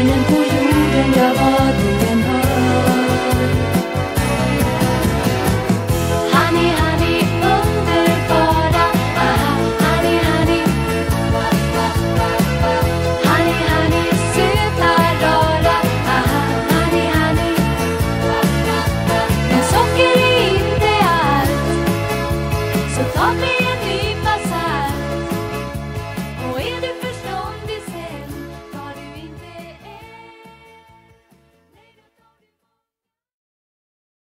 en el